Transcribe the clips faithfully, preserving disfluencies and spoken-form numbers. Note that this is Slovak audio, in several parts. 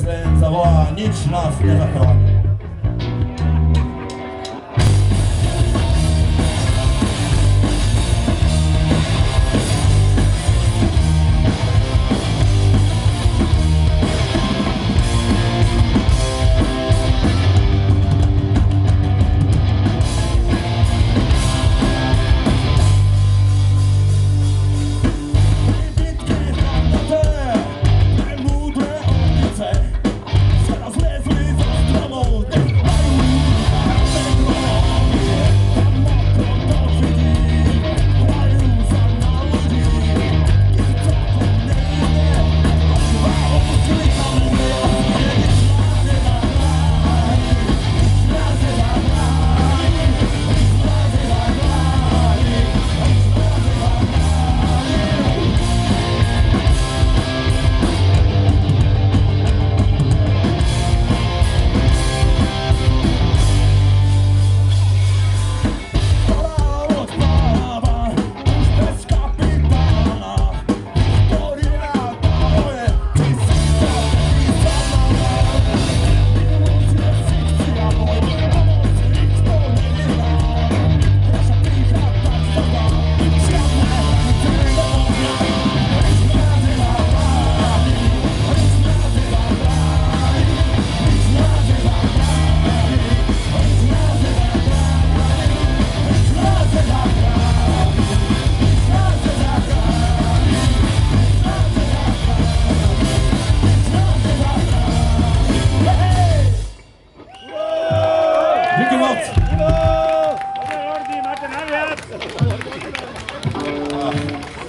prezident zavolá Nič nás nezachrání.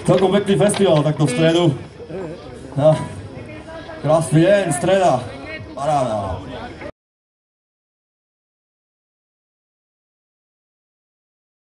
Celkom pekný festival takto v stredu. Krásny deň, streda, paráda.